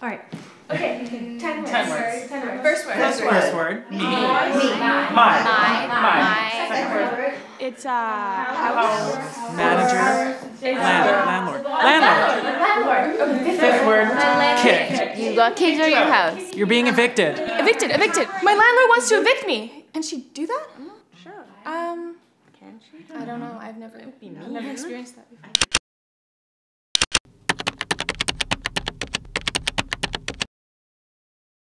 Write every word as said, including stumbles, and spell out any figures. All right. Okay. Ten, ten words. Ten words. Ten words. First word. First word. First word. Me. Me. Me. My. My. My. My. Second word. It's uh. House. House. Manager. Landlord. Landlord. Landlord. Landlord. Fifth word. Kicked. You got kicked out of your house. You're being evicted. Evicted. Evicted. My landlord wants to evict me. Can she do that? Sure. Um. Can she? I don't know. I've never. I've never experienced that before.